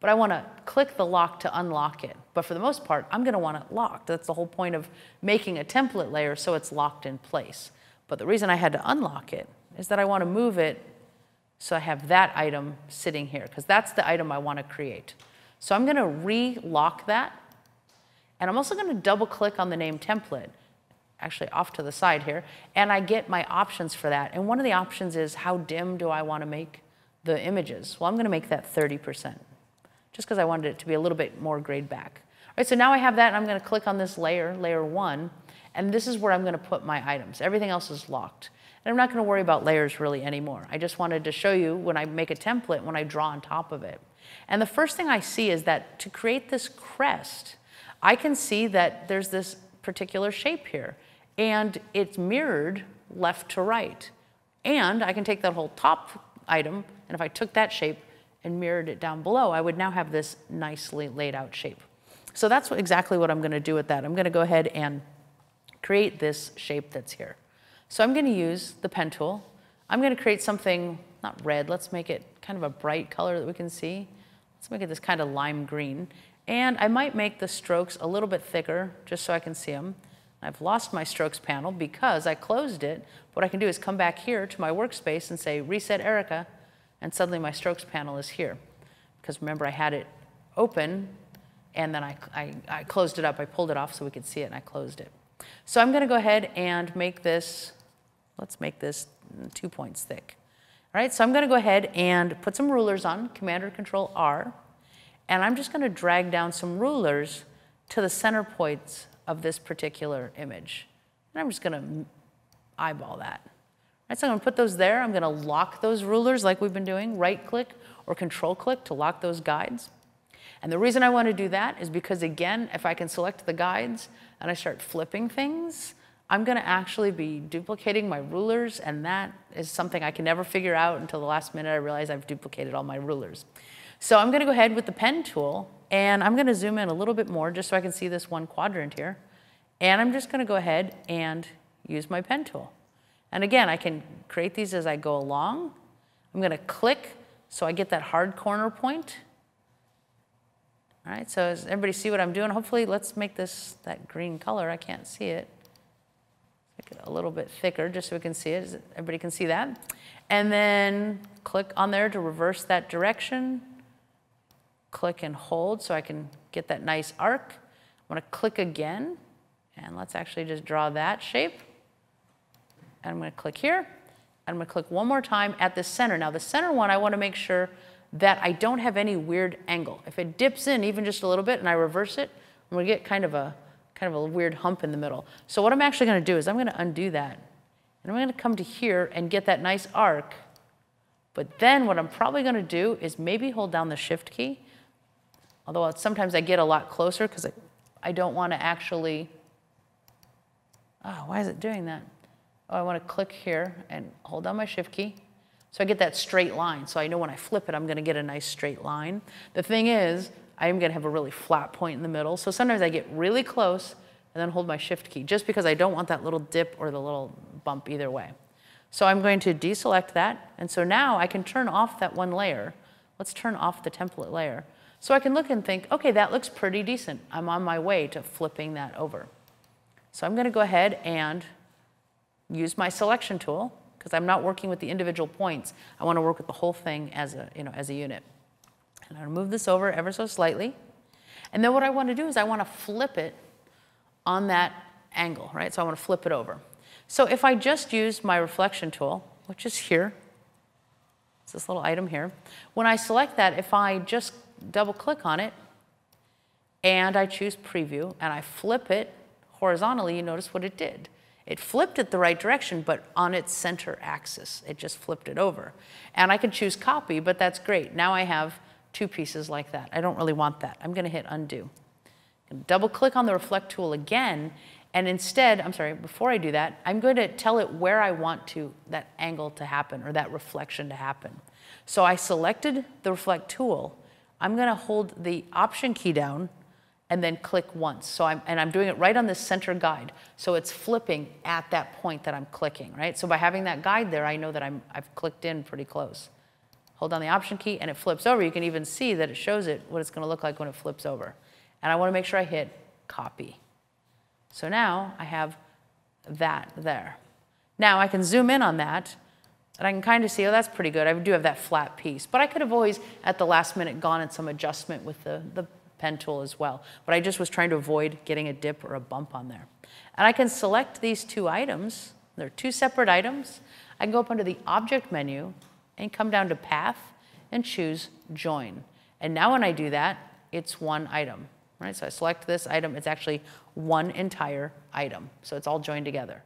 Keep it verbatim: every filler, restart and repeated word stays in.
But I want to click the lock to unlock it. But for the most part, I'm going to want it locked. That's the whole point of making a template layer, so it's locked in place. But the reason I had to unlock it is that I want to move it so I have that item sitting here, because that's the item I want to create. So I'm going to re-lock that. And I'm also going to double-click on the name template, actually off to the side here, and I get my options for that. And one of the options is, how dim do I want to make the images? Well, I'm going to make that thirty percent. Just because I wanted it to be a little bit more grayed back. All right, so now I have that, and I'm going to click on this layer, layer one, and this is where I'm going to put my items. Everything else is locked. And I'm not going to worry about layers really anymore. I just wanted to show you when I make a template, when I draw on top of it. And the first thing I see is that to create this crest, I can see that there's this particular shape here, and it's mirrored left to right. And I can take that whole top item, and if I took that shape, and mirrored it down below, I would now have this nicely laid out shape. So that's what, exactly what I'm going to do with that. I'm going to go ahead and create this shape that's here. So I'm going to use the pen tool. I'm going to create something, not red, let's make it kind of a bright color that we can see. Let's make it this kind of lime green. And I might make the strokes a little bit thicker just so I can see them. I've lost my strokes panel because I closed it. What I can do is come back here to my workspace and say, reset Erica. And suddenly my strokes panel is here. Because remember, I had it open, and then I, I, I closed it up. I pulled it off so we could see it, and I closed it. So I'm going to go ahead and make this, let's make this two points thick. All right, so I'm going to go ahead and put some rulers on, Command or Control R, and I'm just going to drag down some rulers to the center points of this particular image. And I'm just going to eyeball that. Right, so I'm going to put those there. I'm going to lock those rulers like we've been doing, right-click or control-click to lock those guides. And the reason I want to do that is because, again, if I can select the guides and I start flipping things, I'm going to actually be duplicating my rulers, and that is something I can never figure out until the last minute I realize I've duplicated all my rulers. So I'm going to go ahead with the pen tool, and I'm going to zoom in a little bit more just so I can see this one quadrant here. And I'm just going to go ahead and use my pen tool. And again, I can create these as I go along. I'm going to click so I get that hard corner point. All right, so does everybody see what I'm doing? Hopefully, let's make this that green color. I can't see it. Make it a little bit thicker just so we can see it. Everybody can see that. And then click on there to reverse that direction. Click and hold so I can get that nice arc. I'm going to click again, and let's actually just draw that shape. And I'm going to click here, and I'm going to click one more time at the center. Now the center one, I want to make sure that I don't have any weird angle. If it dips in even just a little bit and I reverse it, I'm going to get kind of a kind of a weird hump in the middle. So what I'm actually going to do is I'm going to undo that, and I'm going to come to here and get that nice arc. But then what I'm probably going to do is maybe hold down the Shift key, although sometimes I get a lot closer because I, I don't want to actually, oh, why is it doing that? Oh, I want to click here and hold down my Shift key. So I get that straight line. So I know when I flip it, I'm going to get a nice straight line. The thing is, I am going to have a really flat point in the middle. So sometimes I get really close and then hold my Shift key, just because I don't want that little dip or the little bump either way. So I'm going to deselect that. And so now I can turn off that one layer. Let's turn off the template layer. So I can look and think, OK, that looks pretty decent. I'm on my way to flipping that over. So I'm going to go ahead and use my selection tool, because I'm not working with the individual points. I want to work with the whole thing as a, you know, as a unit. And I'm going to move this over ever so slightly. And then what I want to do is I want to flip it on that angle, right? So I want to flip it over. So if I just use my reflection tool, which is here, it's this little item here, when I select that, if I just double click on it and I choose preview and I flip it horizontally, you notice what it did. It flipped it the right direction, but on its center axis. It just flipped it over. And I can choose copy, but that's great. Now I have two pieces like that. I don't really want that. I'm going to hit undo. Double click on the reflect tool again, and instead, I'm sorry, before I do that, I'm going to tell it where I want to that angle to happen or that reflection to happen. So I selected the reflect tool. I'm going to hold the option key down and then click once. So I'm, and I'm doing it right on the center guide. So it's flipping at that point that I'm clicking, right? So by having that guide there, I know that I'm, I've clicked in pretty close. hold down the option key, and it flips over. You can even see that it shows it what it's going to look like when it flips over. And I want to make sure I hit copy. So now I have that there. Now I can zoom in on that, and I can kind of see, oh, that's pretty good. I do have that flat piece. But I could have always, at the last minute, gone in some adjustment with the, the pen tool as well. But I just was trying to avoid getting a dip or a bump on there. And I can select these two items. They're two separate items. I can go up under the Object menu and come down to Path and choose Join. And now when I do that, it's one item. Right? So I select this item. It's actually one entire item. So it's all joined together.